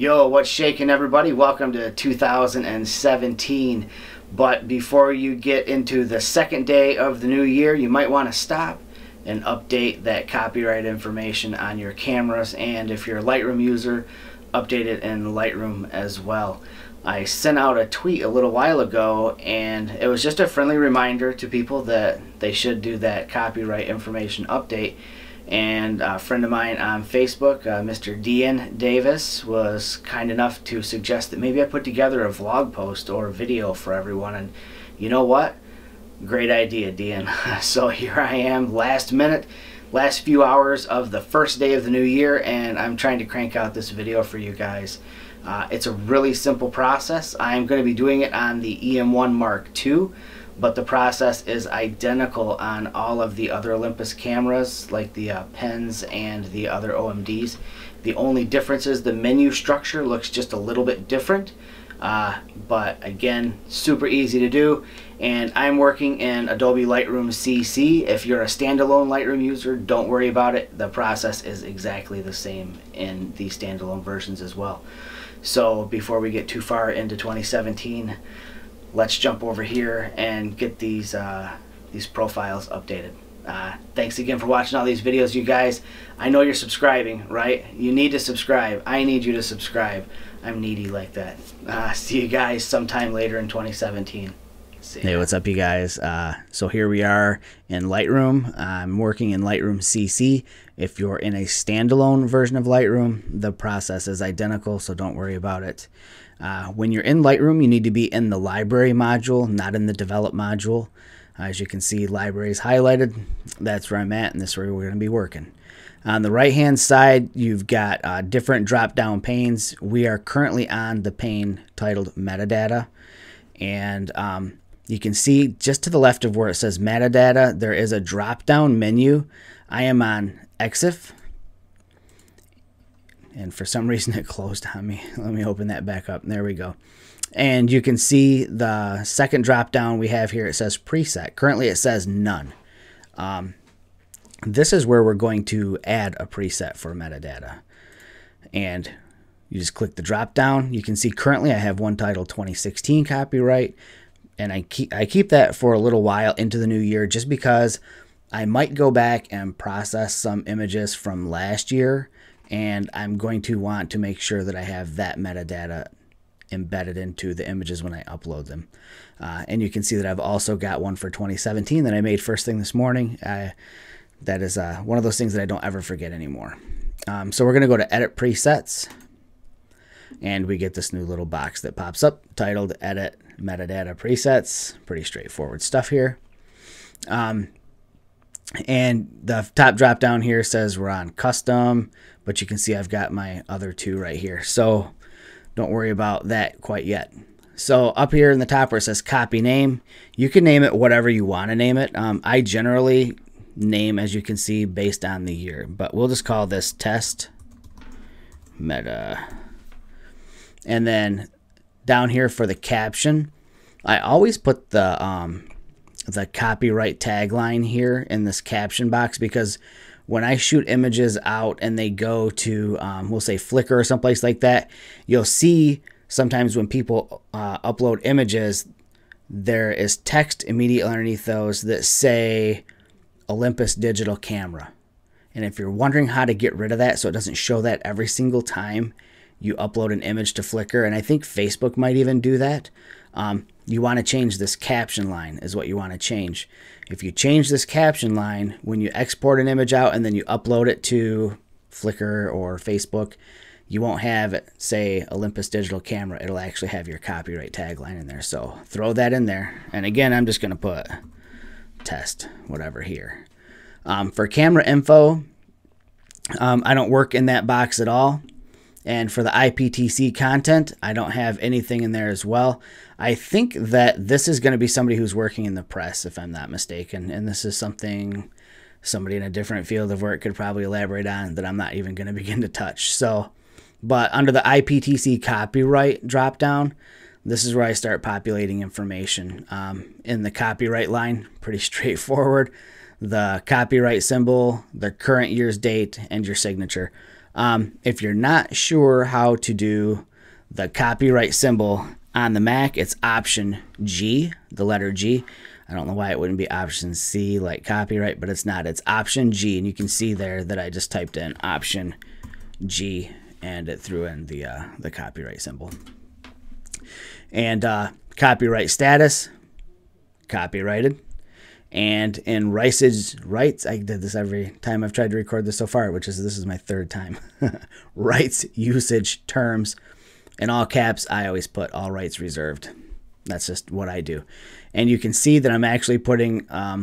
Yo, what's shaking, everybody? Welcome to 2017. But before you get into the second day of the new year, you might want to stop and update that copyright information on your cameras, and if you're a Lightroom user, update it in Lightroom as well. I sent out a tweet a little while ago, and it was just a friendly reminder to people that they should do that copyright information update. And a friend of mine on Facebook, Mr. Dean Davis, was kind enough to suggest that maybe I put together a vlog post or a video for everyone. And you know what? Great idea, Dean. So here I am, last minute, last few hours of the first day of the new year, and I'm trying to crank out this video for you guys. It's a really simple process. I'm going to be doing it on the EM1 Mark II. But the process is identical on all of the other Olympus cameras, like the pens and the other OM-Ds. The only difference is the menu structure looks just a little bit different, but again, super easy to do. And I'm working in Adobe Lightroom CC. If you're a standalone Lightroom user, don't worry about it. The process is exactly the same in the standalone versions as well. So before we get too far into 2017, let's jump over here and get these profiles updated. Thanks again for watching all these videos, you guys. I know you're subscribing, right? You need to subscribe. I need you to subscribe. I'm needy like that. See you guys sometime later in 2017. See ya. Hey, what's up, you guys? So here we are in Lightroom. I'm working in Lightroom CC. If you're in a standalone version of Lightroom, the process is identical, so don't worry about it. When you're in Lightroom, you need to be in the library module, not in the develop module. As you can see, library is highlighted. That's where I'm at, and this is where we're going to be working. On the right hand side, you've got different drop down panes. We are currently on the pane titled metadata, and you can see just to the left of where it says metadata, there is a drop down menu. I am on EXIF. And for some reason it closed on me. Let me open that back up. There we go. And you can see the second drop down we have here, it says preset. Currently it says none. This is where we're going to add a preset for metadata. And you just click the drop down. You can see currently I have one titled 2016 copyright. And I keep that for a little while into the new year, just because I might go back and process some images from last year. And I'm going to want to make sure that I have that metadata embedded into the images when I upload them. And you can see that I've also got one for 2017 that I made first thing this morning. That is one of those things that I don't ever forget anymore. So we're going to go to Edit Presets. And we get this new little box that pops up titled Edit Metadata Presets. Pretty straightforward stuff here. And the top drop down here says we're on custom, but you can see I've got my other two right here. So don't worry about that quite yet. So up here in the top where it says copy name, you can name it whatever you want to name it. I generally name, as you can see, based on the year, but we'll just call this test meta. And then down here for the caption, I always put the copyright tagline here in this caption box, because when I shoot images out and they go to, we'll say Flickr or someplace like that, you'll see sometimes when people upload images, there is text immediately underneath those that say Olympus digital camera. And if you're wondering how to get rid of that so it doesn't show that every single time you upload an image to Flickr, and I think Facebook might even do that, you want to change this caption line is what you want to change. If you change this caption line, when you export an image out and then you upload it to Flickr or Facebook, you won't have it say Olympus digital camera. It'll actually have your copyright tagline in there. So throw that in there. And again, I'm just going to put test whatever here. For camera info, I don't work in that box at all. And for the IPTC content, I don't have anything in there as well. I think that this is going to be somebody who's working in the press, if I'm not mistaken. And this is something somebody in a different field of work could probably elaborate on that I'm not even going to begin to touch. So, but under the IPTC copyright dropdown, this is where I start populating information. In the copyright line, pretty straightforward. The copyright symbol, the current year's date, and your signature. If you're not sure how to do the copyright symbol on the Mac, it's option G, the letter G. I don't know why it wouldn't be option C like copyright, but it's not. It's option G, and you can see there that I just typed in option G and it threw in the copyright symbol. And copyright status, copyrighted. And in rights, I did this every time I've tried to record this so far, which is, this is my third time. Rights, usage, terms. In all caps, I always put all rights reserved. That's just what I do. And you can see that I'm actually putting a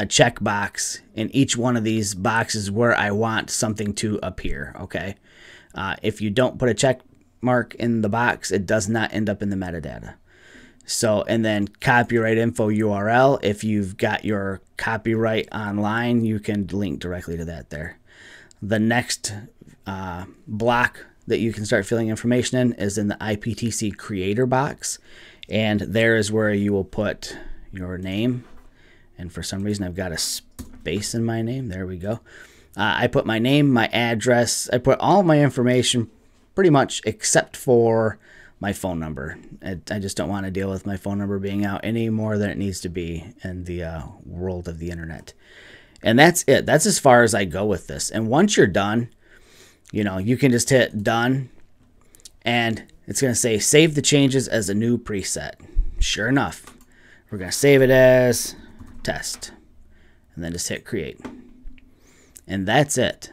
checkbox in each one of these boxes where I want something to appear, okay? If you don't put a check mark in the box, it does not end up in the metadata. So, and then copyright info URL, if you've got your copyright online, you can link directly to that there. The next block that you can start filling information in is in the IPTC creator box. And there is where you will put your name. And for some reason, I've got a space in my name. There we go. I put my name, my address. I put all my information pretty much except for my phone number. I just don't want to deal with my phone number being out any more than it needs to be in the world of the internet. And that's it. That's as far as I go with this. And once you're done, you know, you can just hit done and it's going to say save the changes as a new preset. Sure enough, we're going to save it as test and then just hit create. And that's it.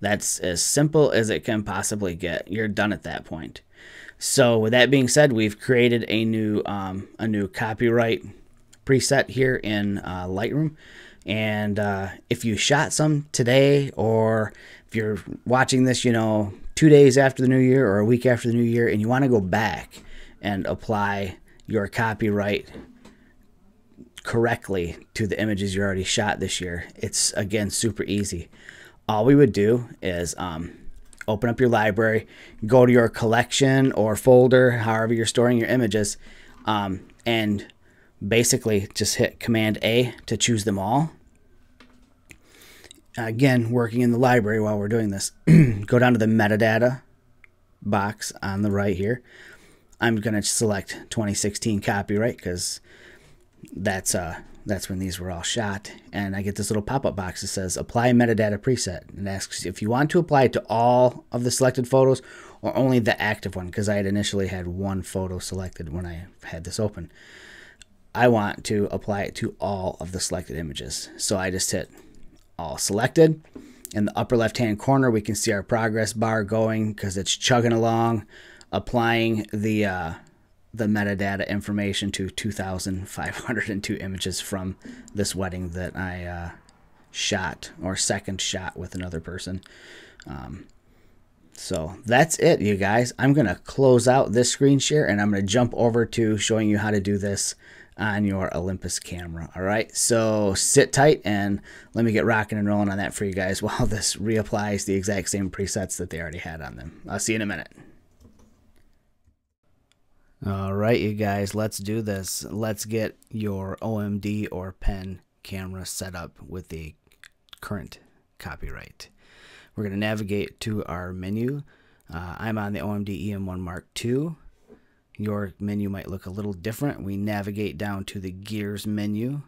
That's as simple as it can possibly get. You're done at that point. So with that being said, we've created a new copyright preset here in Lightroom. And if you shot some today, or if you're watching this, you know, 2 days after the new year or a week after the new year, and you want to go back and apply your copyright correctly to the images you already shot this year, it's, again, super easy. All we would do is open up your library, go to your collection or folder, however you're storing your images, and basically just hit Command A to choose them all. Again, working in the library while we're doing this, go down to the metadata box on the right here. I'm going to select 2016 copyright because that's when these were all shot. And I get this little pop-up box that says apply metadata preset, and asks if you want to apply it to all of the selected photos or only the active one, because I had initially had one photo selected when I had this open. I want to apply it to all of the selected images. So I just hit all selected. In the upper left-hand corner, we can see our progress bar going because it's chugging along, applying the metadata information to 2,502 images from this wedding that I shot, or second shot with another person. So that's it, you guys. I'm going to close out this screen share and I'm going to jump over to showing you how to do this on your Olympus camera. All right, so sit tight and let me get rocking and rolling on that for you guys while this reapplies the exact same presets that they already had on them. I'll see you in a minute. All right, you guys, let's do this. Let's get your OM-D or pen camera set up with the current copyright. We're going to navigate to our menu. I'm on the OM-D EM1 Mark II. Your menu might look a little different. We navigate down to the gears menu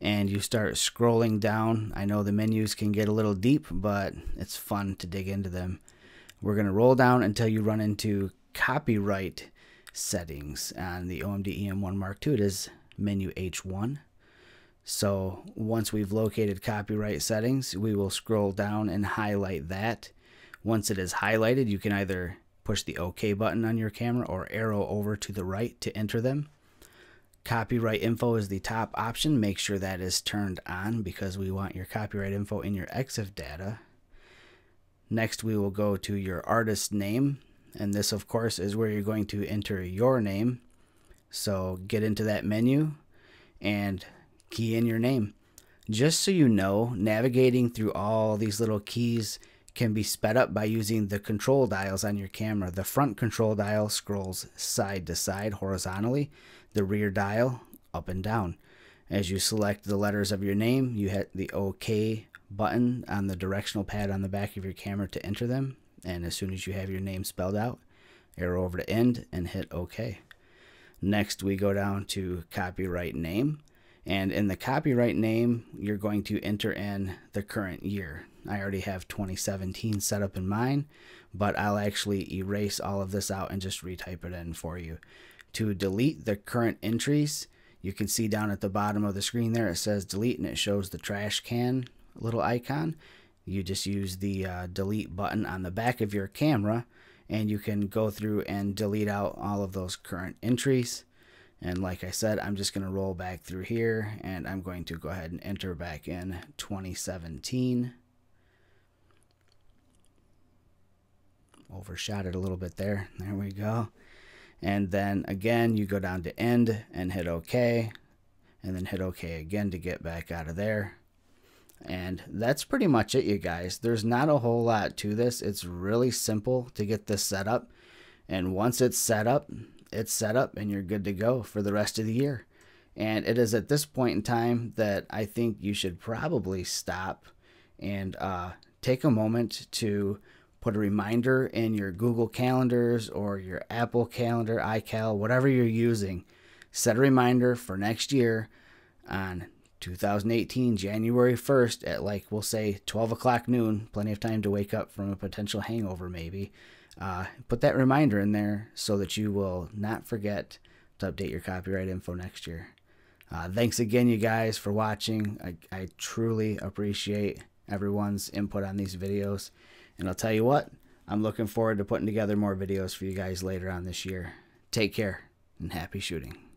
and you start scrolling down. I know the menus can get a little deep, but it's fun to dig into them. We're going to roll down until you run into copyright settings. On the OM-D EM1 Mark II, it is menu H1. So once we've located copyright settings, we will scroll down and highlight that. Once it is highlighted, you can either push the OK button on your camera or arrow over to the right to enter them. Copyright info is the top option. Make sure that is turned on because we want your copyright info in your EXIF data. Next, we will go to your artist name. And this, of course, is where you're going to enter your name. So get into that menu and key in your name. Just so you know, navigating through all these little keys can be sped up by using the control dials on your camera. The front control dial scrolls side to side horizontally, the rear dial up and down. As you select the letters of your name, you hit the OK button on the directional pad on the back of your camera to enter them. And as soon as you have your name spelled out, arrow over to end and hit OK. Next, we go down to copyright name. And in the copyright name, you're going to enter in the current year. I already have 2017 set up in mine, but I'll actually erase all of this out and just retype it in for you. To delete the current entries, you can see down at the bottom of the screen there, it says delete, and it shows the trash can little icon. You just use the delete button on the back of your camera, and you can go through and delete out all of those current entries. And like I said, I'm just going to roll back through here, and I'm going to go ahead and enter back in 2017. Overshot it a little bit there. There we go. And then again, you go down to end and hit OK, and then hit OK again to get back out of there. And that's pretty much it, you guys. There's not a whole lot to this. It's really simple to get this set up. And once it's set up and you're good to go for the rest of the year. And it is at this point in time that I think you should probably stop and take a moment to put a reminder in your Google Calendars or your Apple Calendar, iCal, whatever you're using. Set a reminder for next year on 2018, January 1st at, like, we'll say 12 o'clock noon, plenty of time to wake up from a potential hangover maybe. Put that reminder in there so that you will not forget to update your copyright info next year. Thanks again, you guys, for watching. I truly appreciate everyone's input on these videos. And I'll tell you what, I'm looking forward to putting together more videos for you guys later on this year. Take care and happy shooting.